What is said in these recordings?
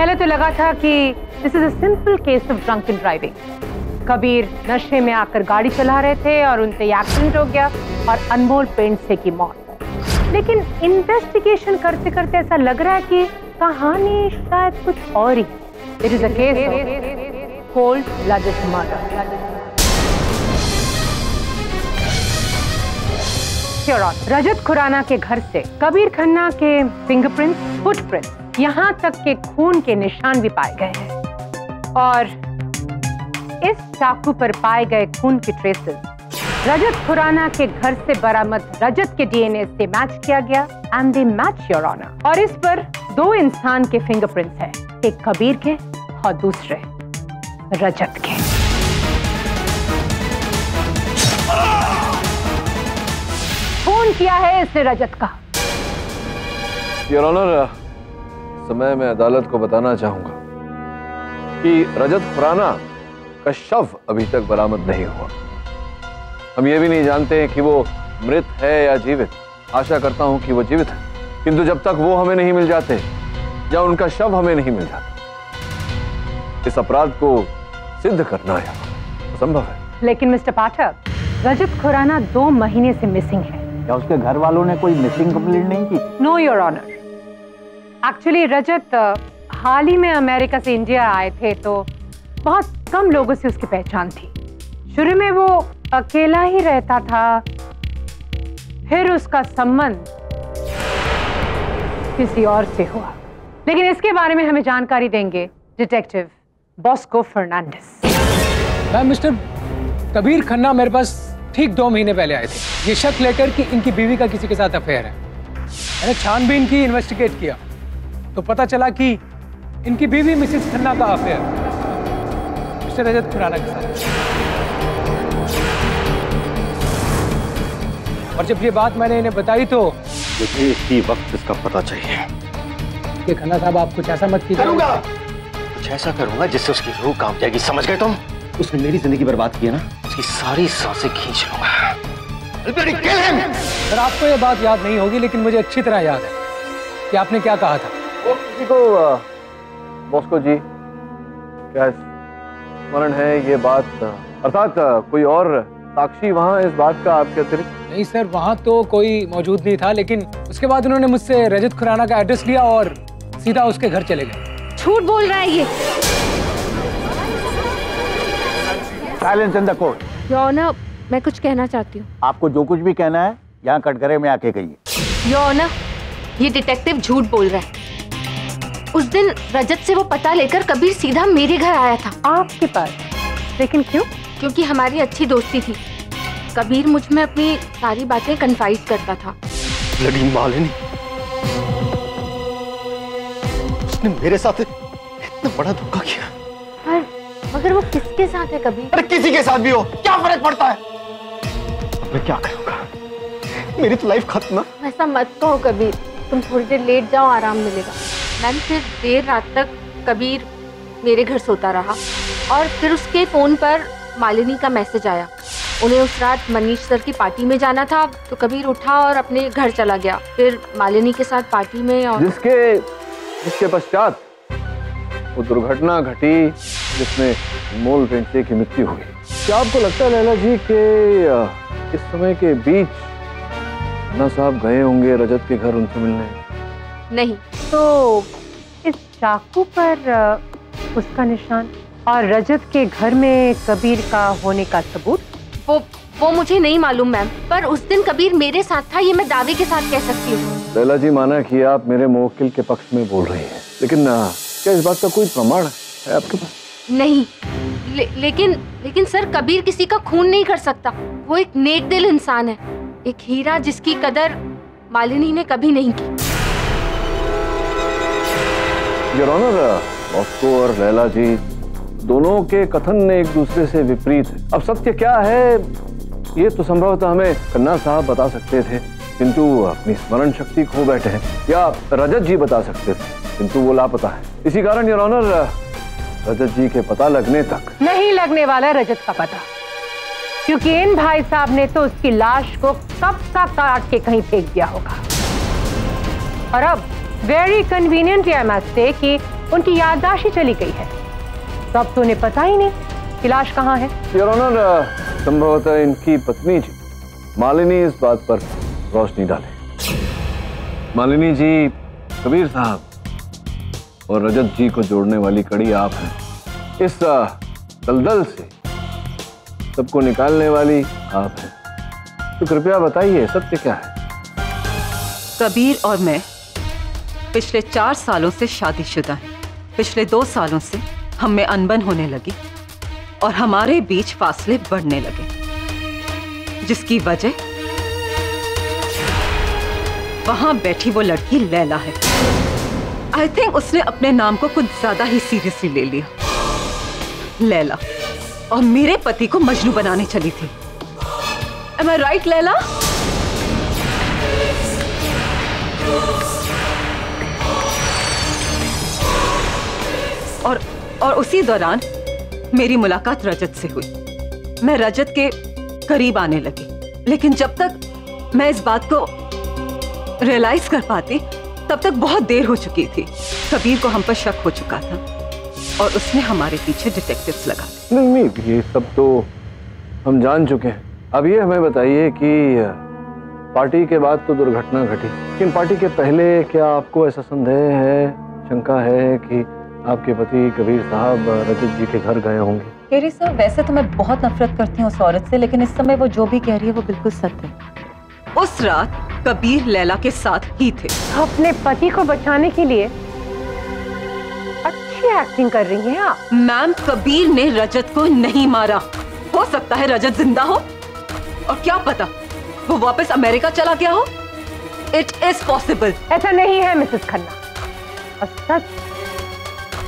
पहले तो लगा था कि this is a simple case of drunken driving. Kabir नशे में आकर गाड़ी चला रहे थे और उनसे एक्सीडेंट हो गया और अनमोल पेंडसे की मौत। लेकिन इन्वेस्टिगेशन करते करते ऐसा लग रहा है कि कहानी शायद कुछ और ही। It is a case of cold blooded murder. Rajat Khurana के घर से कबीर खन्ना के फिंगरप्रिंट्स, फुटप्रिंट्स, यहाँ तक के खून के निशान भी पाए गए हैं और इस चाकू पर पाए गए खून की ट्रेसेस रजत खुराना के घर से बरामद रजत के डीएनए से मैच किया गया and they match your honour. और इस पर दो इंसान के फिंगरप्रिंट्स हैं, एक कबीर के और दूसरे रजत के। फोन किया है इसने रजत का। योर ऑनर, समय में अदालत को बताना चाहूंगा कि रजत खुराना का शव अभी तक बरामद नहीं हुआ। हम ये भी नहीं जानते कि वो मृत है या जीवित। आशा करता हूं कि वो जीवित है, किंतु जब तक वो हमें नहीं मिल जाते या उनका शव हमें नहीं मिल जाता, इस अपराध को सिद्ध करना असंभव है। लेकिन मिस्टर पाठक, रजत खुराना 2 महीने से मिसिंग है। क्या उसके घर वालों ने कोई मिसिंग कंप्लेंट नहीं की? No your honour. Actually Rajat हाल ही में अमेरिका से इंडिया आए थे तो बहुत कम लोगों से उसकी पहचान थी। शुरू में वो अकेला ही रहता था, फिर उसका संबंध किसी और से हुआ। लेकिन इसके बारे में हमें जानकारी देंगे detective Bosco Fernandes. Ma'am, mister Kabir Khanna मेरे पास ठीक 2 महीने पहले आए थे ये शक लेकर कि इनकी बीवी का किसी के साथ अफेयर है। मैंने छानबीन की, इन्वेस्टिगेट किया तो पता चला कि इनकी बीवी मिसेस खन्ना का अफेयर मिस्टर रजत खुराना के साथ। और जब ये बात मैंने इन्हें बताई तो मुझे इसी वक्त इसका पता चाहिए। ये खन्ना साहब, आप कुछ ऐसा मत कीजिए। करूंगा, कुछ ऐसा करूंगा जिससे उसकी रूह कांप जाएगी। समझ गए तुम? उसने मेरी जिंदगी बर्बाद की है ना, उसकी सारी सांसें खींच लूंगा। सर, आपको ये बात याद नहीं होगी लेकिन मुझे अच्छी तरह याद है कि आपने क्या कहा था। वो किसी को बॉस्को जी क्या स्मरण है ये बात, अर्थात कोई और साक्षी वहाँ इस बात का आपके अतिरिक्त? नहीं सर, वहाँ तो कोई मौजूद नहीं था। लेकिन उसके बाद उन्होंने मुझसे रजत खुराना का एड्रेस लिया और सीधा उसके घर चले गए। झूठ बोल रहा है ये। Silence in the court. Your honour, मैं कुछ कहना चाहती हूँ। आपको जो कुछ भी कहना है यहाँ कटघरे में आके कहिए। योर ऑनर, ये डिटेक्टिव झूठ बोल रहा है। उस दिन रजत से वो पता लेकर कबीर सीधा मेरे घर आया था। आपके पास? लेकिन क्यों? क्योंकि हमारी अच्छी दोस्ती थी। कबीर मुझ में अपनी सारी बातें कन्फाइड करता था। ब्लडी मालिनी, उसने मेरे साथ इतना बड़ा धोखा किया। मगर वो किसके साथ है कबीर? अरे किसी के साथ भी हो, क्या फर्क पड़ता है? मैं क्या करूँगा? मेरी तो लाइफ खत्म है। ऐसा मत कहो कबीर, तुम थोड़ी देर लेट जाओ, आराम मिलेगा। मैम, फिर देर रात तक कबीर मेरे घर सोता रहा और फिर उसके फोन पर मालिनी का मैसेज आया। उन्हें उस रात मनीष सर की पार्टी में जाना था तो कबीर उठा और अपने घर चला गया। फिर मालिनी के साथ पार्टी में और जिसके पश्चात वो दुर्घटना घटी जिसमें मोल पेंडसे की मृत्यु हुई। क्या आपको लगता है लैला जी के इस समय के बीच खन्ना साहब गए होंगे रजत के घर उनसे मिलने? नहीं। तो इस चाकू पर उसका निशान और रजत के घर में कबीर का होने का सबूत? वो मुझे नहीं मालूम मैम, पर उस दिन कबीर मेरे साथ था ये मैं दावे के साथ कह सकती हूँ। लैला जी, माना कि आप मेरे मुवक्किल के पक्ष में बोल रही हैं, लेकिन क्या इस बात का कोई प्रमाण है आपके पास? नहीं, लेकिन सर, कबीर किसी का खून नहीं कर सकता। वो एक नेक दिल इंसान है, एक हीरा जिसकी कदर मालिनी ने कभी नहीं की। योर ऑनर, बॉस्को और लैला जी दोनों के कथन एक दूसरे से विपरीत है। अब सत्य क्या है ये तो संभवतः हमें खन्ना साहब बता सकते थे, किंतु अपनी स्मरण शक्ति खो बैठे हैं, या रजत जी बता सकते थे किंतु वो लापता है। इसी कारण योर ऑनर, रजत जी के पता लगने तक नहीं लगने वाला रजत का पता, क्योंकि इन भाई साहब ने तो उसकी लाश को कब का काट के कहीं फेंक दिया होगा। और अब वेरी कन्वीनियंट है कि उनकी याददाश्त ही चली गई है, तो अब तो उन्हें पता ही नहीं कि लाश कहाँ है। योर ऑनर, संभवतः इनकी पत्नी जी मालिनी इस बात पर रोशनी डाले। मालिनी जी कबीर साहब और रजत जी को जोड़ने वाली कड़ी आप हैं। इस दलदल से सबको निकालने वाली आप हैं, तो कृपया बताइए सत्य क्या है। कबीर और मैं पिछले 4 सालों से शादीशुदा हैं। पिछले 2 सालों से हम में अनबन होने लगी और हमारे बीच फासले बढ़ने लगे, जिसकी वजह वहां बैठी वो लड़की लैला है। आई थिंक उसने अपने नाम को कुछ ज्यादा ही सीरियसली ले लिया। लैला और मेरे पति को मजनू बनाने चली थी। Am I right, Laila? और उसी दौरान मेरी मुलाकात रजत से हुई। मैं रजत के करीब आने लगी, लेकिन जब तक मैं इस बात को रियलाइज कर पाती तब तक बहुत देर हो चुकी थी। कबीर को हम पर शक हो चुका था और उसने हमारे पीछे डिटेक्टिव्स लगा दिए। नहीं, ये सब तो हम जान चुके हैं। अब ये हमें बताइए कि पार्टी के बाद तो दुर्घटना घटी, लेकिन पार्टी के पहले क्या आपको ऐसा संदेह है, शंका है कि आपके पति कबीर साहब रजत जी के घर गए होंगे? केडी सर, वैसे तो मैं बहुत नफरत करती हूँ उस औरत से, लेकिन इस समय वो जो भी कह रही है वो बिल्कुल सत्य है। उस रात कबीर लैला के साथ ही थे। अपने पति को बचाने के लिए अच्छी एक्टिंग कर रही हैं आप। मैम, कबीर ने रजत को नहीं मारा। हो सकता है रजत जिंदा हो और क्या पता वो वापस अमेरिका चला गया हो। It is possible. ऐसा नहीं है मिसेस खन्ना, और सच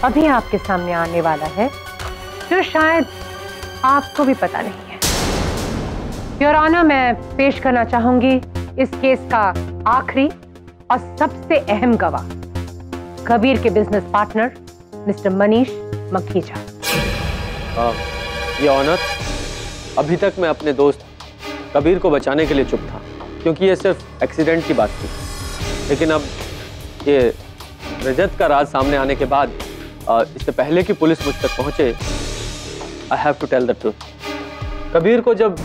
अभी आपके सामने आने वाला है जो शायद आपको भी पता नहीं है। योर ऑनर, मैं पेश करना चाहूंगी इस केस का आखिरी और सबसे अहम गवाह, कबीर के business partner mister Manish Makhija. Your honour, अभी तक मैं अपने दोस्त कबीर को बचाने के लिए चुप था क्योंकि ये सिर्फ एक्सीडेंट की बात थी, लेकिन अब ये रजत का राज सामने आने के बाद, इससे पहले कि पुलिस मुझ तक पहुंचे, I have to tell the truth. Kabir को जब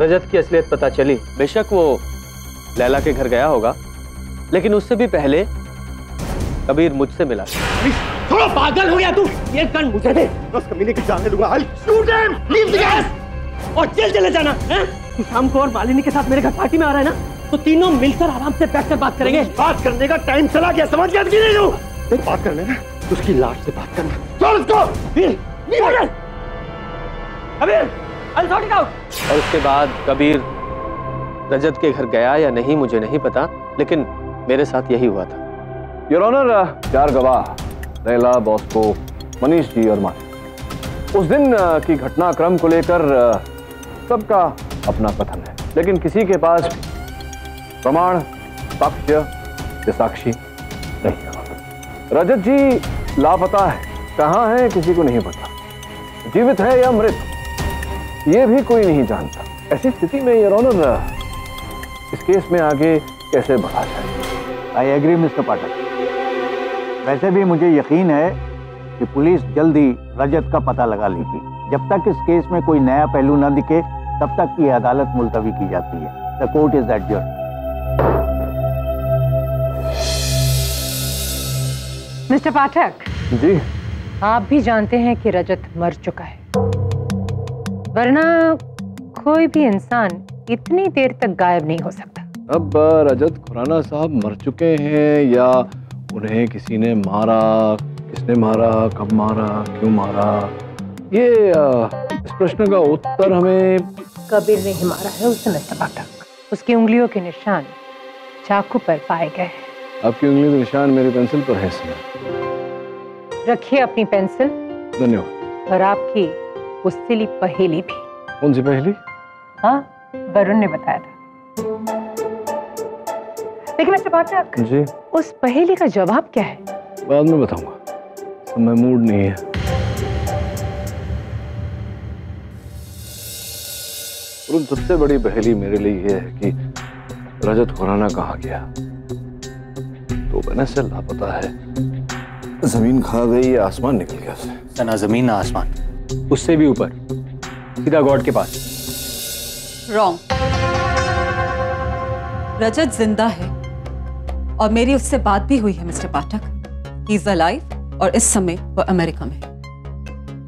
रजत की असलियत पता चली, बेशक वो लैला के घर गया होगा, लेकिन उससे भी पहले कबीर मुझसे मिला। थोड़ा पागल हो गया तू? ये गन मुझे दे, मैं उस कमीने की जान ले लूंगा। Shoot him, leave the gas, और जेल चले जाना। शाम को और मालिनी के साथ मेरे घर पार्टी में आ रहा है ना, तो तीनों मिलकर आराम से बैठकर बात करेंगे। बात करने का टाइम चला गया, समझ गया कि नहीं? लू देख, बात करने ना उसकी लाश से बात करना। छोड़ उसको, Kabir, I will sort it out. और उसके बाद कबीर रजत के घर गया या नहीं मुझे नहीं पता, लेकिन मेरे साथ यही हुआ था। योर ऑनर, 4 गवाह लैला, बॉस्को, मनीष जी और मालिक। उस दिन की घटनाक्रम को लेकर सबका अपना कथन है, लेकिन किसी के पास प्रमाण, साक्ष्य या साक्षी नहीं है। रजत जी लापता है, कहाँ है किसी को नहीं पता, जीवित है या मृत ये भी कोई नहीं जानता। ऐसी स्थिति में योर ऑनर, इस केस में आगे कैसे बढ़ा जाए? I agree mister Pathak. वैसे भी मुझे यकीन है कि पुलिस जल्दी रजत का पता लगा लेगी। जब तक इस केस में कोई नया पहलू न दिखे तब तक ये अदालत मुलतवी की जाती है। The court is adjourn. Mister Pathak ji, आप भी जानते हैं कि रजत मर चुका है, वरना कोई भी इंसान इतनी देर तक गायब नहीं हो सकता। अब रजत खुराना साहब मर चुके हैं या उन्हें किसी ने मारा, किसने मारा, कब मारा, क्यों मारा, ये इस प्रश्न का उत्तर हमें कबीर ने ही मारा है। उससे मिस्टर, उसकी उंगलियों के निशान चाकू पर पाए गए हैं। आपकी उंगली के निशान मेरी पेंसिल पर है। रखिए अपनी पेंसिल। धन्यवाद। और आपकी उसली पहेली भी। कौन सी पहेली? हाँ, वरुण ने बताया था, लेकिन मिस्टर पाठक जी, उस पहेली का जवाब क्या है? बाद में बताऊंगा, समय मूड नहीं है। सबसे बड़ी पहेली मेरे लिए यह है कि रजत खुराना कहाँ गया? 2 महीने से लापता है, जमीन खा गई, आसमान निकल गया उससे। ना जमीन ना आसमान, उससे भी ऊपर, सीधा गॉड के पास। रॉन्ग। रजत जिंदा है और मेरी उससे बात भी हुई है mister Pathak. He is alive और इस समय वो अमेरिका में।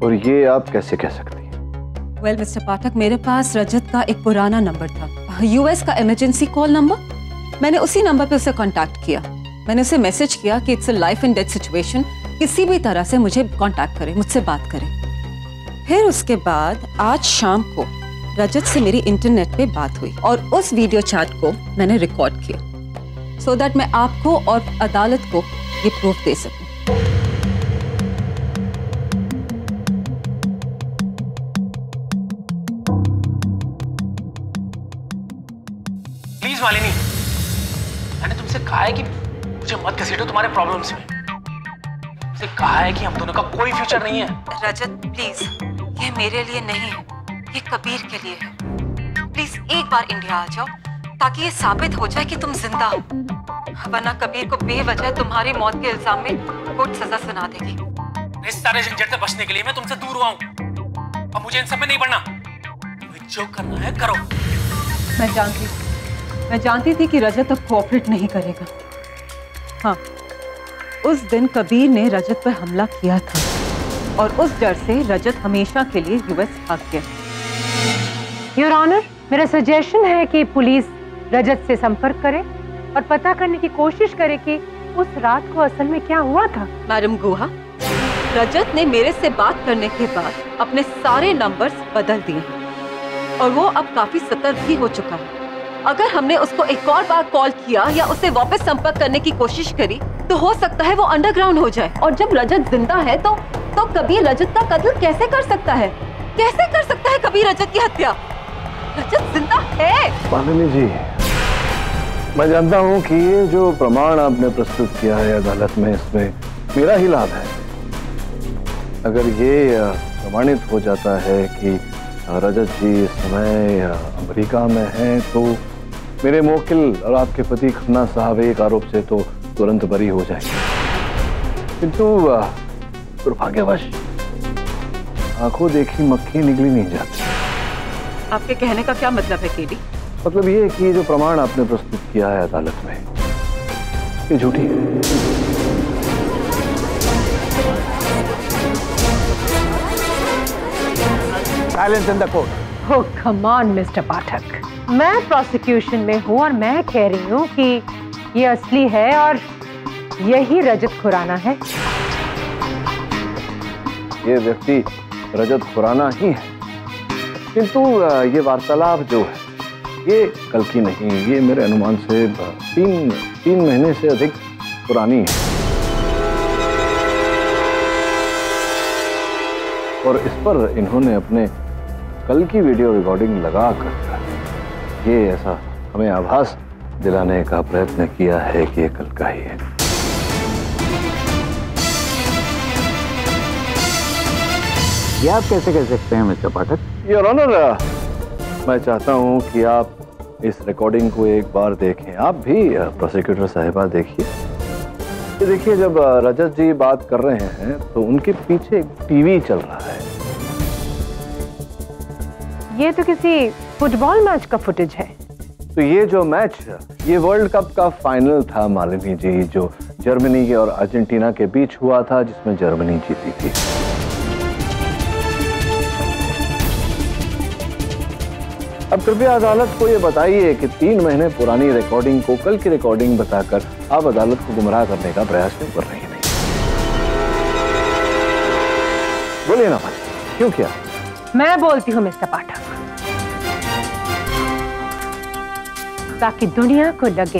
और ये आप कैसे कह सकती हैं? वेल मिस्टर पाठक, मेरे पास रजत का एक पुराना नंबर था, यूएस का इमरजेंसी कॉल नंबर। मैंने उसी नंबर पे उसे कांटेक्ट किया। मैंने उसे मैसेज किया कि it's a life and death situation, किसी भी तरह से मुझे कांटेक्ट करें, मुझसे बात करें। फिर उसके बाद आज शाम को रजत से मेरी इंटरनेट पे बात हुई और उस वीडियो चैट को मैंने रिकॉर्ड किया सो दैट मैं आपको और अदालत को ये प्रूफ दे सकूं। प्लीज मालिनी, मैंने तुमसे कहा है कि मुझे मत घसीटो तुम्हारे प्रॉब्लम्स में। तुमसे कहा है कि हम दोनों का कोई फ्यूचर नहीं है। रजत प्लीज, ये मेरे लिए नहीं है, ये कबीर के लिए है। प्लीज एक बार इंडिया आ जाओ ताकि ये साबित हो जाए कि तुम जिंदा हो, वरना कबीर को बेवजह तुम्हारी मौत के इल्जाम में कोर्ट सजा सुना देगी। इस सारे झंझट से बचने के लिए मैं तुमसे दूर हुआ हूँ। अब मुझे इन सब में नहीं पड़ना, तुम्हें जो करना है करो। मैं जानती थी कि रजत अब कोऑपरेट नहीं करेगा। हाँ, उस दिन कबीर ने रजत पर हमला किया था और उस डर से रजत हमेशा के लिए यूएस भाग गया। योर ऑनर, मेरा सजेशन है कि पुलिस रजत से संपर्क करे और पता करने की कोशिश करे कि उस रात को असल में क्या हुआ था। मैडम गुहा, रजत ने मेरे से बात करने के बाद अपने सारे नंबर्स बदल दिए हैं और वो अब काफी सतर्क भी हो चुका है। अगर हमने उसको एक और बार कॉल किया या उसे वापस संपर्क करने की कोशिश करी तो हो सकता है वो अंडरग्राउंड हो जाए। और जब रजत जिंदा है तो कबीर रजत का कत्ल कैसे कर सकता है? कैसे कर सकता है कबीर रजत की हत्या? रजत जिंदा है। मालिनी जी, मैं जानता हूँ कि ये जो प्रमाण आपने प्रस्तुत किया है अदालत में, इसमें मेरा ही लाभ है। अगर ये प्रमाणित हो जाता है कि रजत जी इस समय अमेरिका में हैं, तो मेरे मोकिल और आपके पति खन्ना साहब एक आरोप से तो तुरंत बरी हो जाएंगे। किंतु दुर्भाग्यवश आंखों देखी मक्खी निकली नहीं जाती। आपके कहने का क्या मतलब है केडी? मतलब ये कि जो प्रमाण आपने प्रस्तुत किया है अदालत में, ये झूठी है। Silence in the court. Oh come on mister Pathak, मैं प्रोसिक्यूशन में हूँ और मैं कह रही हूँ कि ये असली है और यही रजत खुराना है। ये व्यक्ति रजत खुराना ही है, किंतु ये वार्तालाप जो है ये कल की नहीं, ये मेरे अनुमान से तीन महीने से अधिक पुरानी है। और इस पर इन्होंने अपने कल की वीडियो रिकॉर्डिंग लगा कर ये ऐसा हमें आभास दिलाने का प्रयत्न किया है कि ये कल का ही है। ये आप कैसे कह सकते हैं मिस्टर पाठक? योर ऑनर, मैं चाहता हूं कि आप इस रिकॉर्डिंग को एक बार देखें। आप भी प्रोसिक्यूटर साहिबा देखिए। देखिए, जब रजत जी बात कर रहे हैं तो उनके पीछे एक टीवी चल रहा है। ये तो किसी फुटबॉल मैच का फुटेज है। तो ये जो मैच, ये वर्ल्ड कप का फाइनल था मालिनी जी, जो जर्मनी और अर्जेंटीना के बीच हुआ था, जिसमें जर्मनी जीती थी। अब कृपया अदालत को ये बताइए कि 3 महीने पुरानी रिकॉर्डिंग को कल की रिकॉर्डिंग बताकर आप अदालत को गुमराह करने का प्रयास क्यों कर रहे हैं? बोलिए ना, क्यों किया? मैं बोलती हूँ मिस्टर पाठक, ताकि दुनिया को लगे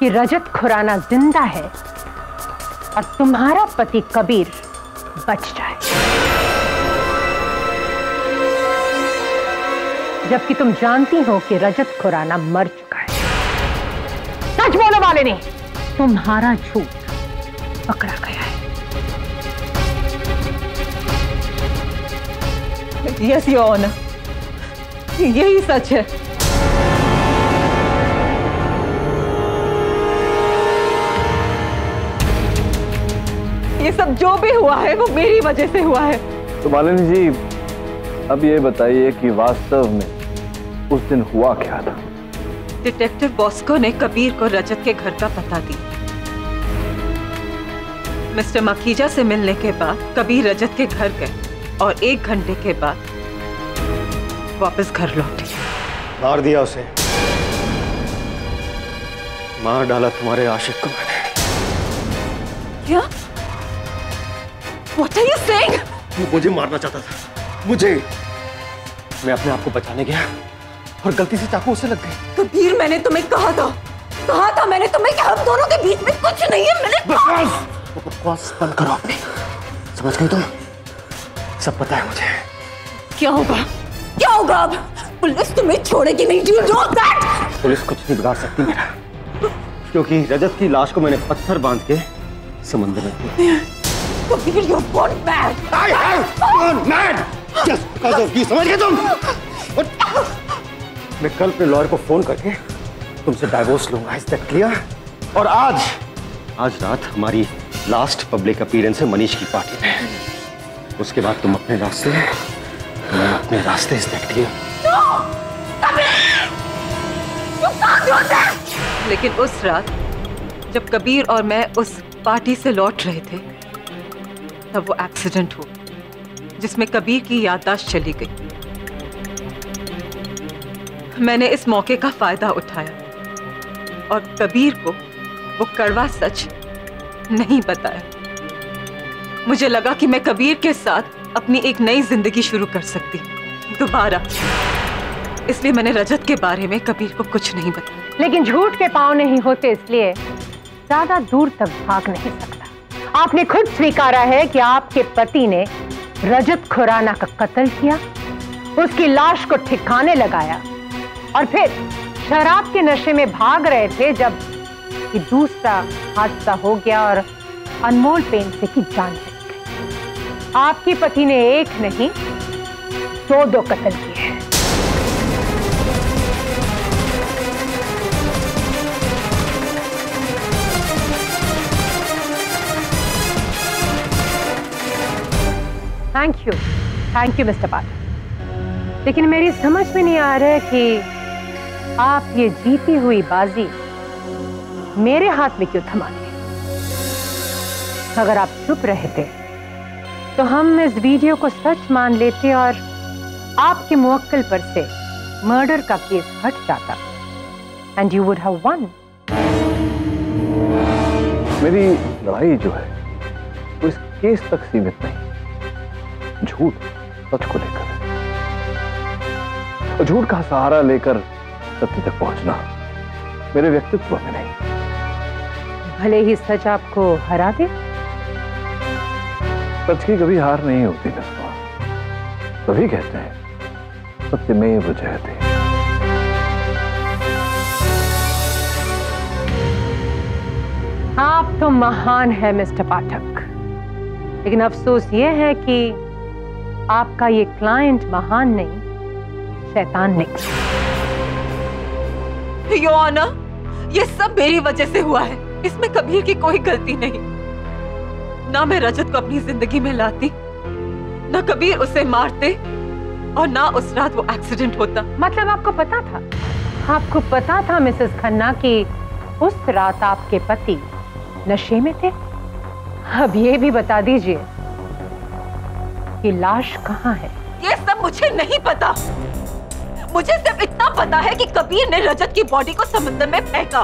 कि रजत खुराना जिंदा है और तुम्हारा पति कबीर बच जाए, जबकि तुम जानती हो कि रजत खुराना मर चुका है। सच बोलो मालिनी, तुम्हारा झूठ पकड़ा गया है। यस योर ऑनर, यही सच है। ये सब जो भी हुआ है वो मेरी वजह से हुआ है। तो मालिनी जी अब ये बताइए कि वास्तव में उस दिन हुआ क्या था? डिटेक्टिव बॉस्को ने कबीर को रजत के घर का पता दिया। मिस्टर मखीजा से मिलने के बाद कबीर रजत के घर गए और एक घंटे के बाद वापस घर लौटे। मार दिया उसे, मार डाला तुम्हारे आशिक को मैंने। क्या? What are you saying? वो मुझे मारना चाहता था, मुझे। मैं अपने आप को बचाने गया और गलती से चाकू उसे लग गई। कबीर मैंने तुम्हें कहा था मैंने तुम्हें कि हम दोनों के बीच में कुछ नहीं है। मैंने बकवास बंद करो अपनी, समझ गई तुम? सब पता है मुझे। क्या होगा अब? पुलिस तुम्हें छोड़ेगी नहीं। Do you know that? Police कुछ नहीं बिगाड़ सकती मेरा, क्योंकि रजत की लाश को मैंने पत्थर बांध के समंदर में फेंका। Kabir, you've gone mad. I have gone mad. Just because of you, समझ गए तुम? मैं कल अपने लॉयर को फोन करके तुमसे डाइवोर्स लूंगा। Is that clear? और आज रात हमारी लास्ट पब्लिक अपीयरेंस है मनीष की पार्टी में। उसके बाद तुम अपने रास्ते, मैं अपने रास्ते। Is that clear? No, Kabir, you can't do that. लेकिन उस रात जब कबीर और मैं उस पार्टी से लौट रहे थे तब वो एक्सीडेंट हो जिसमें कबीर की याददाश्त चली गई। मैंने इस मौके का फायदा उठाया और कबीर को वो कड़वा सच नहीं बताया। मुझे लगा कि मैं कबीर के साथ अपनी एक नई जिंदगी शुरू कर सकती हूँ दोबारा, इसलिए मैंने रजत के बारे में कबीर को कुछ नहीं बताया। लेकिन झूठ के पांव नहीं होते, इसलिए ज्यादा दूर तक भाग नहीं सकता। आपने खुद स्वीकारा है कि आपके पति ने रजत खुराना का कत्ल किया, उसकी लाश को ठिकाने लगाया और फिर शराब के नशे में भाग रहे थे जब कि दूसरा हादसा हो गया और अनमोल पेंसे की जान चली गई। आपके पति ने एक नहीं 2 कत्ल किए हैं। Thank you mister Pathak. लेकिन मेरी समझ में नहीं आ रहा है कि आप ये जीती हुई बाजी मेरे हाथ में क्यों थमा दी। अगर आप चुप रहते तो हम इस वीडियो को सच मान लेते और आपके मुवक्किल पर से मर्डर का केस हट जाता and you would have won. मेरी लड़ाई जो है वो इस केस तक सीमित नहीं, झूठ सच को लेकर है। झूठ का सहारा लेकर सत्य तक पहुंचना मेरे व्यक्तित्व में नहीं। भले ही सच आपको हरा दे, सच की कभी हार नहीं होती नस्मा। तभी कहते हैं सत्यमेव जयते। आप तो महान है मिस्टर पाठक, लेकिन अफसोस ये है कि आपका ये क्लाइंट महान नहीं शैतान निकला। योर ऑनर, ये सब मेरी वजह से हुआ है, इसमें कबीर की कोई गलती नहीं। ना मैं रजत को अपनी जिंदगी में लाती, ना कबीर उसे मारते और ना उस रात वो एक्सीडेंट होता। मतलब आपको पता था मिसेस खन्ना कि उस रात आपके पति नशे में थे। अब ये भी बता दीजिए कि लाश कहाँ है। ये सब मुझे नहीं पता। मुझे सिर्फ इतना पता है कि कबीर ने रजत की बॉडी को समंदर में फेंका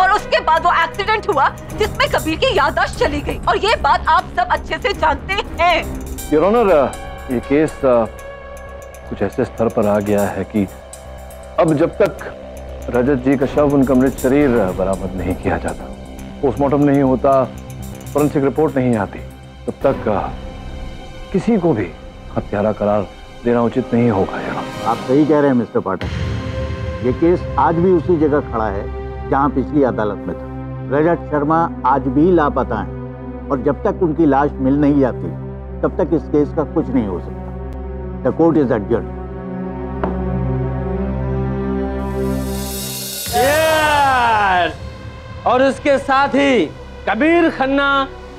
और उसके बाद वो एक्सीडेंट हुआ जिसमें कबीर की याददाश्त चली गई, और ये बात आप सब अच्छे से जानते हैं। योर ऑनर, ये केस कुछ ऐसे स्तर पर आ गया है कि अब जब तक रजत जी का शव, उनका मृत शरीर बरामद नहीं किया जाता, पोस्टमार्टम नहीं होता, फोरेंसिक रिपोर्ट नहीं आती, तब तक किसी को भी हत्यारा करार देना उचित नहीं होगा। आप सही कह रहे हैं मिस्टर पाठक, ये केस आज भी उसी जगह खड़ा है जहां पिछली अदालत में था। रजत शर्मा आज भी लापता है और जब तक उनकी लाश मिल नहीं जाती तब तक इस केस का कुछ नहीं हो सकता। The court is adjourned. और इसके साथ ही कबीर खन्ना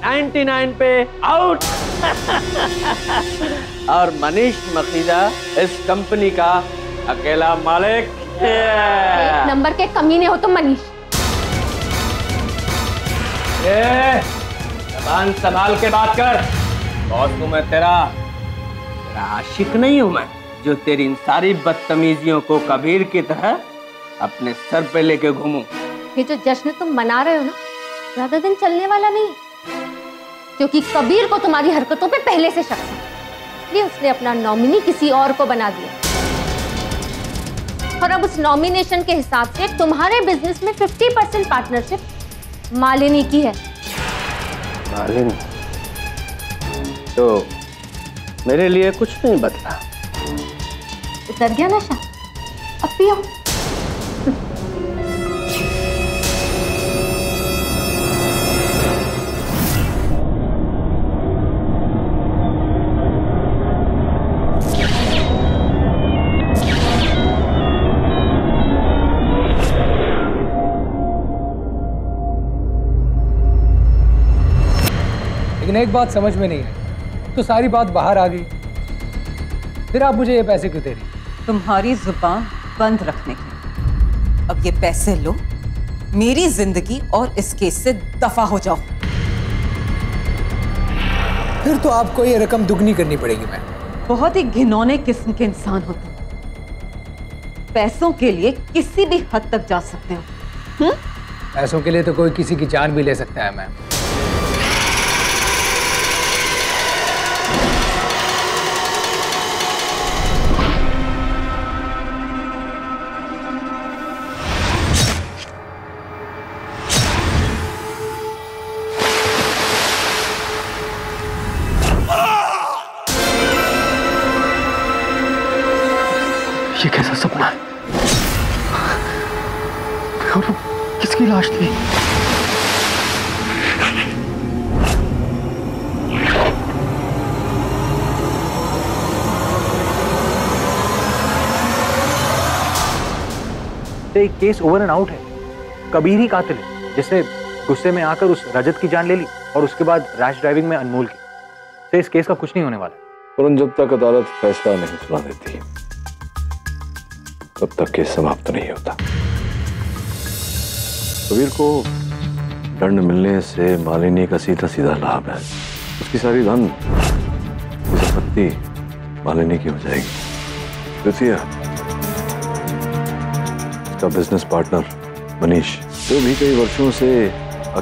99 पे आउट। और मनीष मखीजा इस कंपनी का अकेला मालिक। एक नंबर के कमीने हो तुम मनीष। जबान संभाल के बात कर। बॉस हूँ मैं तेरा आशिक नहीं हूँ मैं जो तेरी इन सारी बदतमीजियों को कबीर की तरह अपने सर पे लेके घूमूं। ये जो जश्न तुम मना रहे हो ना ज्यादा दिन चलने वाला नहीं क्योंकि कबीर को तुम्हारी हरकतों पे पहले से शक था इसलिए उसने अपना नॉमिनी किसी और को बना दिया। और अब उस नॉमिनेशन के हिसाब से तुम्हारे बिजनेस में 50% पार्टनरशिप मालिनी की है। मालिनी तो मेरे लिए कुछ नहीं बदला। उतर गया नशा अब पियो। एक बात समझ में नहीं आई तो सारी बात बाहर आ गई फिर आप मुझे ये पैसे क्यों दे रही? तुम्हारी जुबान बंद रखने की। अब ये पैसे लो मेरी जिंदगी और इस केस से दफा हो जाओ। फिर तो आपको ये रकम दुगनी करनी पड़ेगी मैम। बहुत ही घिनौने किस्म के इंसान हो तुम। पैसों के लिए किसी भी हद तक जा सकते हो। पैसों के लिए तो कोई किसी की जान भी ले सकता है मैम। ये कैसा सपना है? किसकी लाश थी? ये केस ओवर एंड आउट है। कबीर ही कातिल है जिसने गुस्से में आकर उस रजत की जान ले ली और उसके बाद रैश ड्राइविंग में अनमोल की। तो इस केस का कुछ नहीं होने वाला। और जब तक अदालत फैसला नहीं सुना देती तब तक केस समाप्त नहीं होता। कबीर को दंड मिलने से मालिनी का सीधा सीधा लाभ है। उसकी सारी धन संपत्ति मालिनी की हो जाएगी। द्वितीय उसका बिजनेस पार्टनर मनीष जो भी कई वर्षों से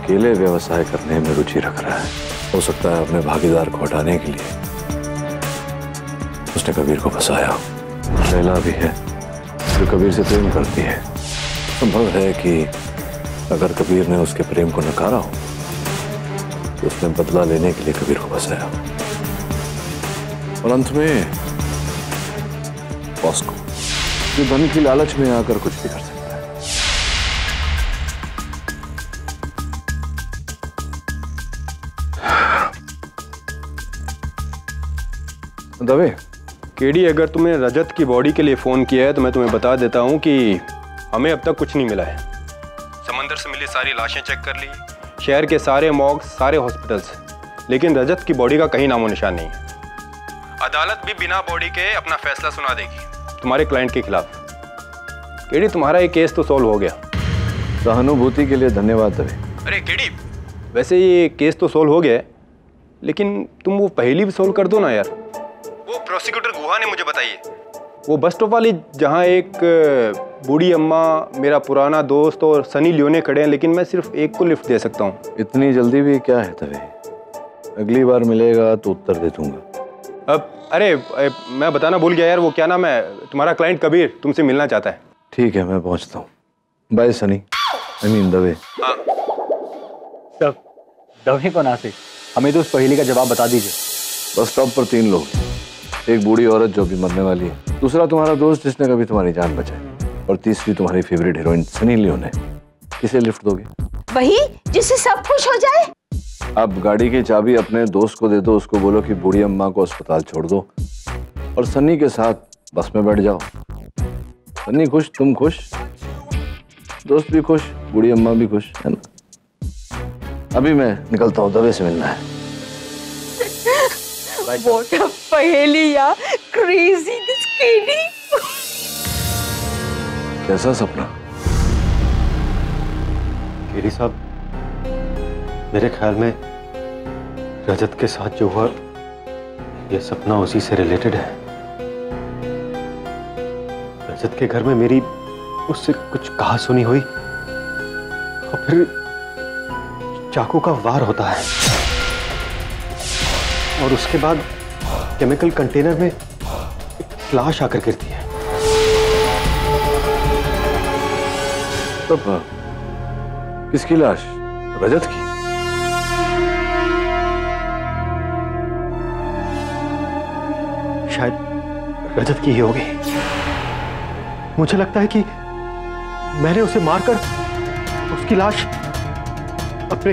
अकेले व्यवसाय करने में रुचि रख रहा है हो सकता है अपने भागीदार को हटाने के लिए उसने कबीर को फंसाया। लैला भी है जो कबीर से प्रेम करती है। संभव है कि अगर कबीर ने उसके प्रेम को नकारा हो तो उसने बदला लेने के लिए कबीर को फंसाया। और अंत में बॉस्को जो धन की लालच में आकर कुछ भी कर सकता है। दवे केडी अगर तुम्हें रजत की बॉडी के लिए फ़ोन किया है तो मैं तुम्हें बता देता हूँ कि हमें अब तक कुछ नहीं मिला है। समंदर से मिली सारी लाशें चेक कर ली शहर के सारे मॉक्स सारे हॉस्पिटल्स लेकिन रजत की बॉडी का कहीं नामो निशान नहीं है। अदालत भी बिना बॉडी के अपना फैसला सुना देगी तुम्हारे क्लाइंट के खिलाफ। केडी तुम्हारा ये केस तो सॉल्व हो गया। सहानुभूति के लिए धन्यवाद दवे। अरे केडी वैसे ये केस तो सॉल्व हो गया है लेकिन तुम वो पहेली भी सॉल्व कर दो ना यार। वो प्रोसिक्यूटर गुहा ने मुझे बताई है वो बस स्टॉप वाली जहाँ एक बूढ़ी अम्मा मेरा पुराना दोस्त और सनी लियोने खड़े हैं लेकिन मैं सिर्फ एक को लिफ्ट दे सकता हूँ। इतनी जल्दी भी क्या है तवे? अगली बार मिलेगा तो उत्तर दे दूंगा। अब अरे मैं बताना भूल गया यार वो क्या नाम है तुम्हारा क्लाइंट कबीर तुमसे मिलना चाहता है। ठीक है मैं पहुँचता हूँ। Bye Sunny. I mean Dave. Dave को ना से हमें तो उस पहेली का जवाब बता दीजिए। बस स्टॉप पर 3 लोग एक बूढ़ी औरत जो भी मरने वाली है दूसरा तुम्हारा दोस्त जिसने कभी तुम्हारी जान बचाई और तीसरी तुम्हारी फेवरेट हीरोइन सनी लियोन है। किसे लिफ्ट दोगे? वही जिससे सब खुश हो जाए। अब गाड़ी की चाबी अपने दोस्त को दे दो उसको बोलो कि बूढ़ी अम्मा को अस्पताल छोड़ दो और सनी के साथ बस में बैठ जाओ। सनी खुश तुम खुश दोस्त भी खुश बूढ़ी अम्मा भी खुश है ना। अभी मैं निकलता हूँ, दबे से मिलना है। What a पहेली यार, crazy this KD। कैसा सपना? KD साहब, मेरे ख्याल में रजत के साथ जो हुआ, ये सपना उसी से रिलेटेड है। रजत के घर में मेरी उससे कुछ कहा सुनी हुई और फिर चाकू का वार होता है और उसके बाद केमिकल कंटेनर में एक लाश आकर गिरती है। तब किसकी लाश? रजत की? शायद रजत की ही होगी। मुझे लगता है कि मैंने उसे मारकर उसकी लाश अपने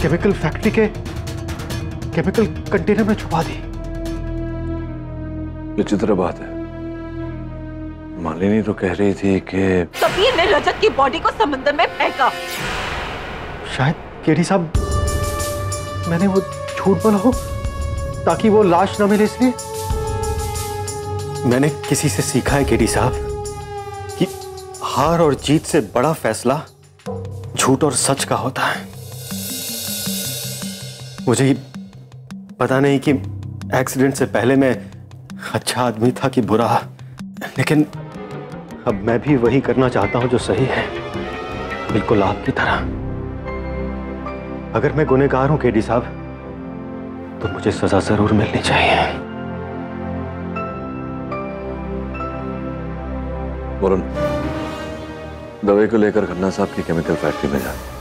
केमिकल फैक्ट्री के केमिकल कंटेनर में छुपा दी। विचित्र बात है, मालिनी तो कह रही थी कि कबीर ने रजत की बॉडी को समंदर में फेंका। शायद केडी साहब, मैंने वो झूठ बोला हो ताकि वो लाश ना मिले, इसलिए। मैंने किसी से सीखा है केडी साहब कि हार और जीत से बड़ा फैसला झूठ और सच का होता है। मुझे पता नहीं कि एक्सीडेंट से पहले मैं अच्छा आदमी था कि बुरा, लेकिन अब मैं भी वही करना चाहता हूं जो सही है, बिल्कुल आपकी तरह। अगर मैं गुनहगार हूं KD साहब, तो मुझे सजा जरूर मिलनी चाहिए। वरुण, दवाई को लेकर खन्ना साहब की केमिकल फैक्ट्री में जाए।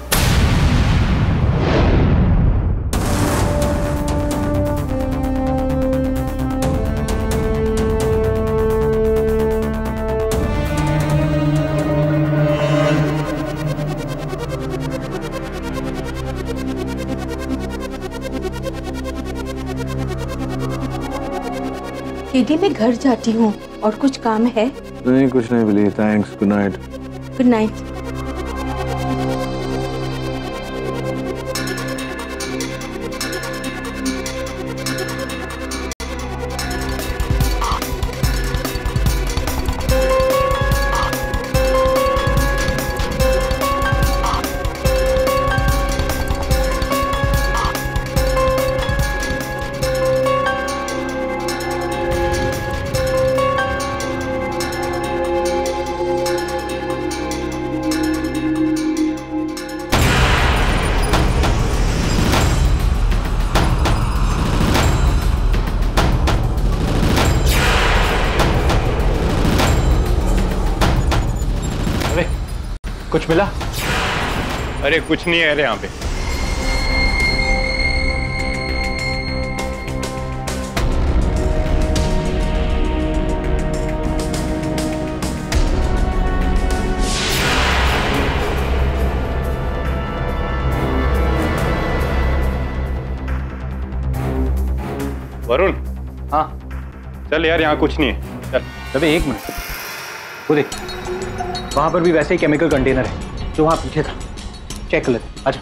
KD, मैं घर जाती हूँ और कुछ काम है। नहीं, कुछ नहीं Billy, thanks, good night. Good night. कुछ मिला? अरे कुछ नहीं है। अरे यहाँ पे वरुण। हाँ चल यार, यहाँ कुछ नहीं है, चल। अबे एक मिनट, वो देख वहाँ पर भी वैसे ही केमिकल कंटेनर है जो वहाँ पीछे था, चेक कर लेते। अच्छा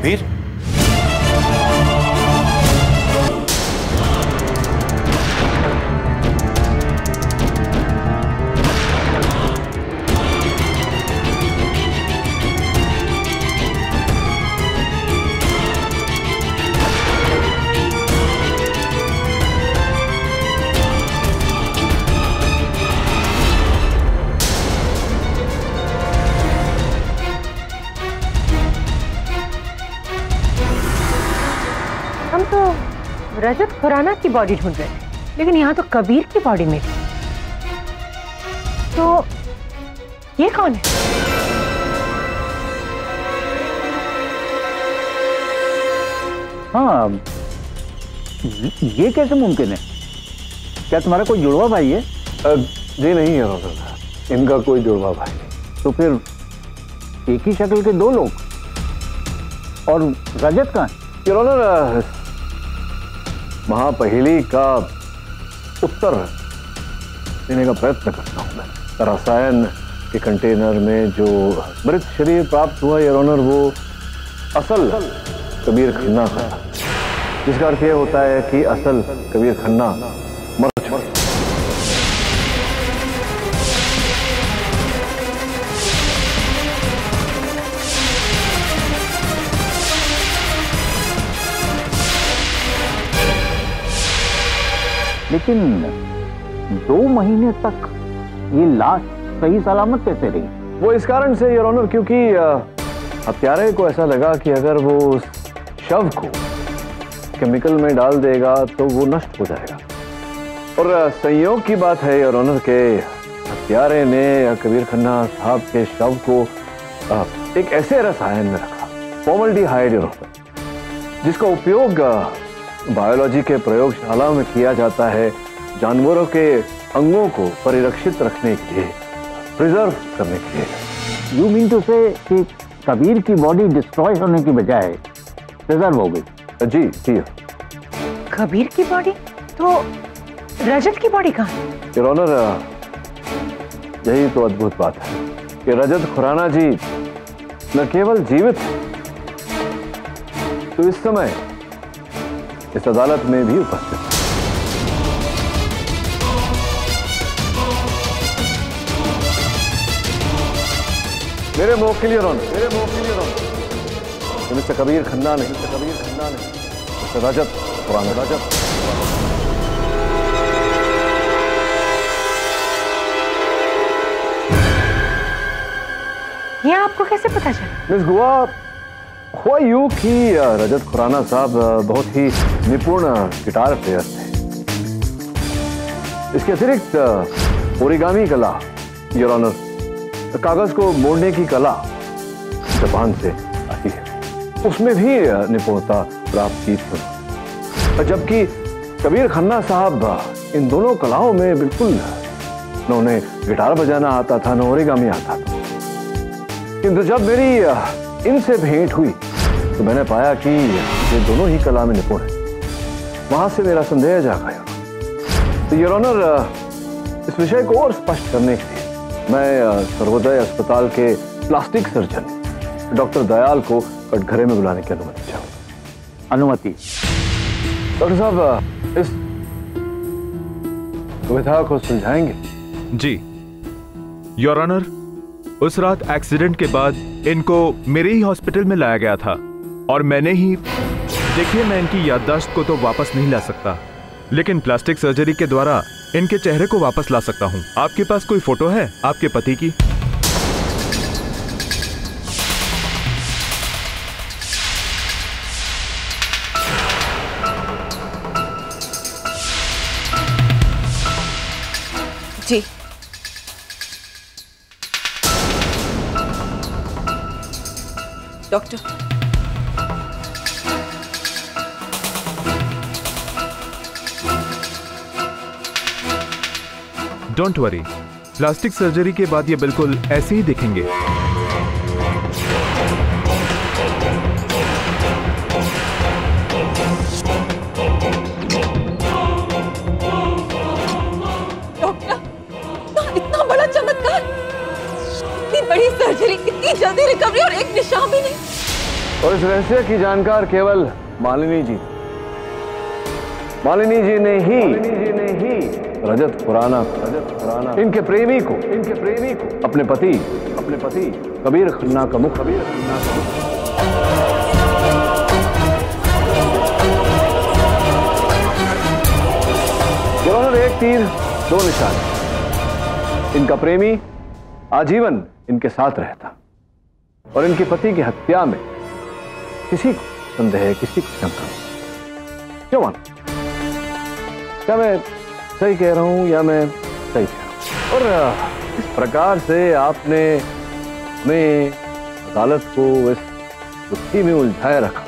कबीर? रजत खुराना की बॉडी ढूंढ रहे थे, लेकिन यहाँ तो कबीर की बॉडी में थी। तो ये कौन है? हाँ, ये कैसे मुमकिन है? क्या तुम्हारा कोई जुड़वा भाई है? जी नहीं है डॉक्टर साहब, इनका कोई जुड़वा भाई नहीं। तो फिर एक ही शक्ल के दो लोग, और रजत कहाँ है? चलो ना, महापहेली का उत्तर देने का प्रयत्न करता हूँ मैं। रसायन के कंटेनर में जो मृत शरीर प्राप्त हुआ योर ऑनर, वो असल कबीर खन्ना था, जिसका अर्थ यह होता है कि असल कबीर खन्ना मर चुका। लेकिन 2 महीने तक ये लाश सही सलामत कैसे रही? वो इस कारण से योर ऑनर, क्योंकि हत्यारे को ऐसा लगा कि अगर वो उस शव को केमिकल में डाल देगा तो वो नष्ट हो जाएगा। और संयोग की बात है योर ऑनर के हत्यारे ने कबीर खन्ना साहब के शव को एक ऐसे रसायन में रखा, फॉर्मल्डिहाइड योर ऑनर, जिसका उपयोग बायोलॉजी के प्रयोगशाला में किया जाता है जानवरों के अंगों को परिरक्षित रखने के लिए, प्रिजर्व करने के लिए। यू मीन टू से कि कबीर की बॉडी डिस्ट्रॉय होने की बजाय प्रिजर्व हो गई? जी जी। कबीर की बॉडी? तो रजत की बॉडी कहाँ? योर ऑनर, यही तो अद्भुत बात है कि रजत खुराना जी न केवल जीवित तो इस समय इस अदालत में भी उपस्थित है। मेरे मौके के लिए रोन, मेरे मौके के लिए रोन, मिस्टर कबीर खन्ना ने, मिस्टर कबीर खन्ना ने, मिस्टर रजत खुराना, रजत। ये आपको कैसे पता चला? मिस गुआ, हुआ यूं कि रजत खुराना साहब बहुत ही निपुण गिटार प्लेयर थे। इसके अतिरिक्त ओरिगामी कला योर ऑनर, कागज को मोड़ने की कला जापान से आती है, उसमें भी निपुणता प्राप्त की थी। जबकि कबीर खन्ना साहब इन दोनों कलाओं में बिल्कुल, न उन्हें गिटार बजाना आता था न ओरिगामी आता था। किंतु जब मेरी इनसे भेंट हुई तो मैंने पाया कि ये दोनों ही कला में निपुण है। वहां से मेरा संदेह जाग आया। तो योर ऑनर, इस विषय को और स्पष्ट करने के लिए मैं सर्वोदय अस्पताल के प्लास्टिक सर्जन डॉक्टर दयाल को कटघरे में बुलाने की अनुमति चाहूंगा। अनुमति? डॉक्टर साहब, इस दुविधा को सुलझाएंगे? जी योर ऑनर, उस रात एक्सीडेंट के बाद इनको मेरे ही हॉस्पिटल में लाया गया था और मैंने ही, देखिए मैं इनकी याददाश्त को तो वापस नहीं ला सकता, लेकिन प्लास्टिक सर्जरी के द्वारा इनके चेहरे को वापस ला सकता हूँ। आपके पास कोई फोटो है आपके पति की? जी। Doctor, don't worry, plastic surgery के बाद ये बिल्कुल ऐसे ही दिखेंगे। डॉक्टर, इतना बड़ा चमत्कार, इतनी बड़ी सर्जरी, इतनी जल्दी रिकवरी और एक निशान भी नहीं। और इस रहस्य की जानकार केवल मालिनी जी ने ही रजत खुराना इनके प्रेमी को अपने पति कबीर खन्ना का मुख एक तीर दो निशान। इनका प्रेमी आजीवन इनके साथ रहता और इनके पति की हत्या में किसी को संदेह, किसी को शंका क्यों मानो? क्या मैं सही कह रहा हूं और इस प्रकार से आपने में अदालत को इस गुत्थी में उलझाए रखा।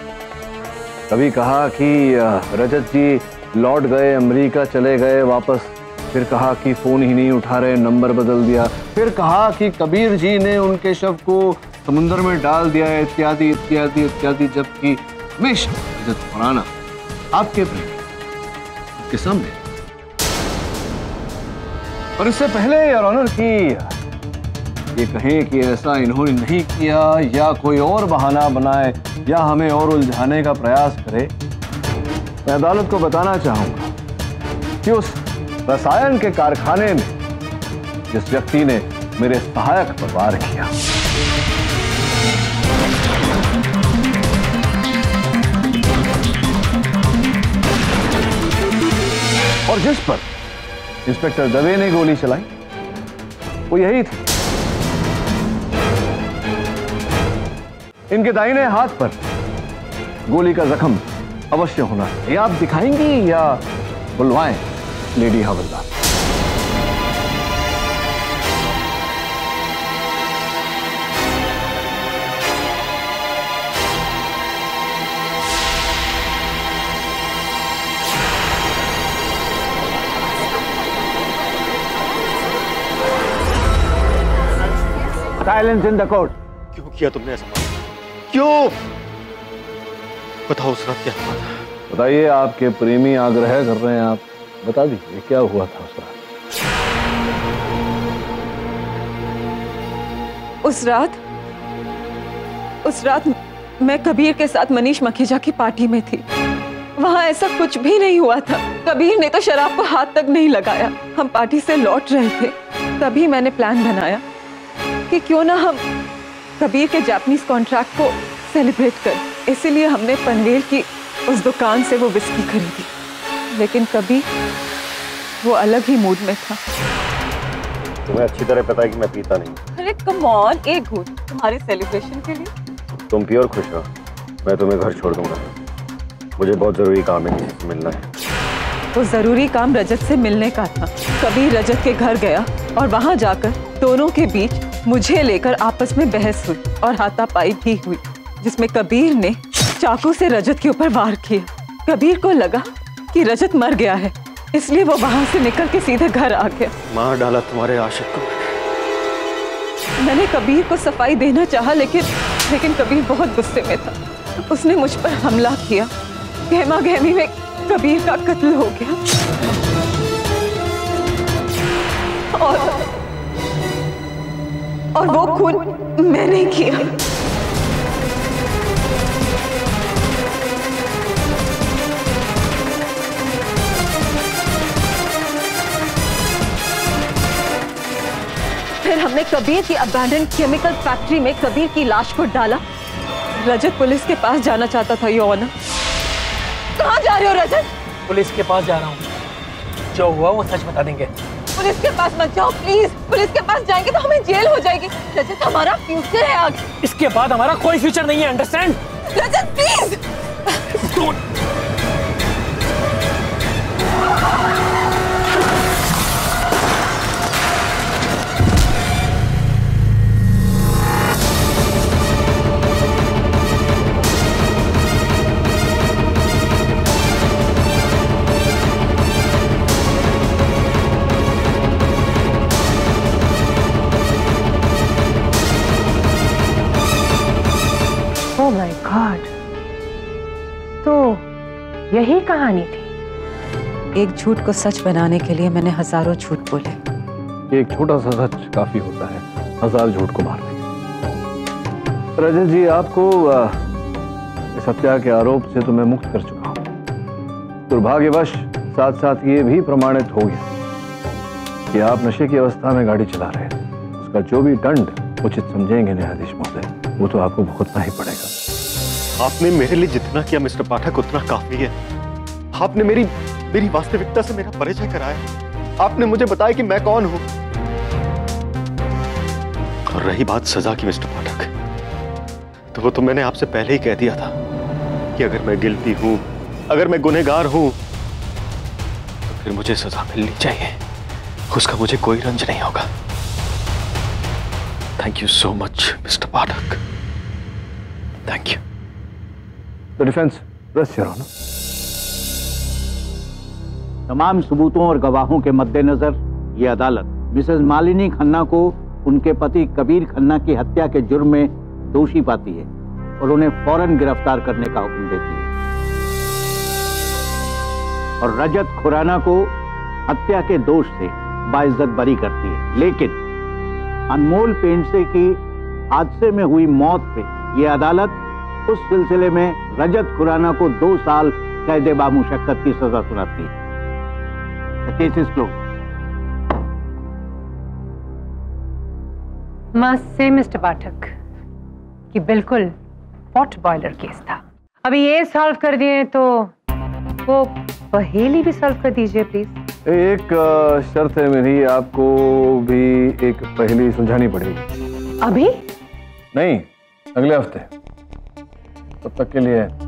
कभी कहा कि रजत जी लौट गए, अमेरिका चले गए वापस, फिर कहा कि फोन ही नहीं उठा रहे, नंबर बदल दिया, फिर कहा कि कबीर जी ने उनके शव को समुंदर में डाल दिया है, इत्यादि। जबकि हमेशा रजत खुराना आपके प्रेमी के सामने। और इससे पहले योर ऑनर की ये कहें कि ऐसा इन्होंने नहीं किया या कोई और बहाना बनाए या हमें और उलझाने का प्रयास करे, मैं अदालत को बताना चाहूंगा कि उस रसायन के कारखाने में जिस व्यक्ति ने मेरे सहायक पर वार किया, और जिस पर इंस्पेक्टर दवे ने गोली चलाई, वो यही थी। इनके दाहिने हाथ पर गोली का जख्म अवश्य होना चाहिए। आप दिखाएंगी या बुलवाएं लेडी हवलदार? Silence in the court. क्यों किया तुमने ऐसा? क्यों? बताओ उस रात क्या हुआ था? बताइए, आपके प्रेमी आग्रह कर रहे हैं, आप बता दीजिए क्या हुआ था उस रात। उस रात मैं कबीर के साथ मनीष मखीजा की पार्टी में थी। वहां ऐसा कुछ भी नहीं हुआ था। कबीर ने तो शराब को हाथ तक नहीं लगाया। हम पार्टी से लौट रहे थे, तभी मैंने प्लान बनाया कि क्यों ना हम कबीर के जापानीज कॉन्ट्रैक्ट को सेलिब्रेट करें। इसीलिए हमने पनवेल की उस दुकान से वो विस्की खरीदी, लेकिन कभी वो अलग ही मूड में था। तुम्हें अच्छी तरह पता है कि मैं पीता नहीं। अरे कम ऑन, एक घूंट तुम्हारे सेलिब्रेशन के लिए। तुम पियो और खुश रहो, मैं तुम्हें घर छोड़ दूंगा। मुझे बहुत जरूरी काम है, किसी से मिलना है। वो जरूरी काम रजत से मिलने का था। कबीर रजत के घर गया और वहाँ जाकर दोनों के बीच मुझे लेकर आपस में बहस हुई और हाथापाई भी हुई, जिसमें कबीर ने चाकू से रजत के ऊपर वार किया। कबीर को लगा कि रजत मर गया है, इसलिए वो वहां से निकल के सीधे घर आ गया। मार डाला तुम्हारे आशिक को। मैंने कबीर को सफाई देना चाहा, लेकिन कबीर बहुत गुस्से में था। उसने मुझ पर हमला किया। गहमा गहमी में कबीर का कत्ल हो गया और वो खून मैंने किया। फिर हमने कबीर की अबैंडन केमिकल फैक्ट्री में कबीर की लाश को डाला। रजत पुलिस के पास जाना चाहता था। योर ऑनर, कहाँ जा रहे हो रजत? पुलिस के पास जा रहा हूँ, जो हुआ वो सच बता देंगे। पुलिस के पास मत जाओ प्लीज, पुलिस के पास जाएंगे तो हमें जेल हो जाएगी। रजत, हमारा फ्यूचर है आगे। इसके बाद हमारा कोई फ्यूचर नहीं है, अंडरस्टैंड? Rajat please. यही कहानी थी। एक झूठ को सच बनाने के लिए मैंने हजारों झूठ बोले। एक छोटा सा सच काफी होता है हजार झूठ को मारने। रजत जी, आपको इस हत्या के आरोप से तुम्हें मुक्त कर चुका हूं। दुर्भाग्यवश साथ साथ ये भी प्रमाणित हो गया कि आप नशे की अवस्था में गाड़ी चला रहे हैं। उसका जो भी दंड उचित समझेंगे न्यायाधीश महोदय, वो तो आपको भुगतना ही पड़ेगा। आपने मेरे लिए जितना किया मिस्टर पाठक उतना काफी है। आपने मेरी वास्तविकता से मेरा परिचय कराया। आपने मुझे बताया कि मैं कौन हूं। और रही बात सजा की मिस्टर पाठक, तो वो तो मैंने आपसे पहले ही कह दिया था कि अगर मैं गिल्टी हूं, अगर मैं गुनहगार हूं, तो फिर मुझे सजा मिलनी चाहिए। उसका मुझे कोई रंज नहीं होगा। Thank you so much mister Pathak. Thank you. The defence rest your honour. तमाम सबूतों और गवाहों के मद्देनजर ये अदालत मिसेज मालिनी खन्ना को उनके पति कबीर खन्ना की हत्या के जुर्म में दोषी पाती है और उन्हें फौरन गिरफ्तार करने का हुक्म देती है और रजत खुराना को हत्या के दोष से बाइज्जत बरी करती है। लेकिन अनमोल पेंडसे की हादसे में हुई मौत पे ये अदालत उस सिलसिले में रजत खुराना को 2 साल कैद बामुशक्कत की सजा सुनाती है। The case is closed. Must say mister Pathak कि बिल्कुल पॉट बॉयलर केस था। अभी ये सॉल्व कर दिए तो वो पहेली भी सॉल्व कर दीजिए प्लीज। एक शर्त है मेरी, आपको भी एक पहेली सुलझानी पड़ेगी। अभी नहीं, अगले हफ्ते। तब तक के लिए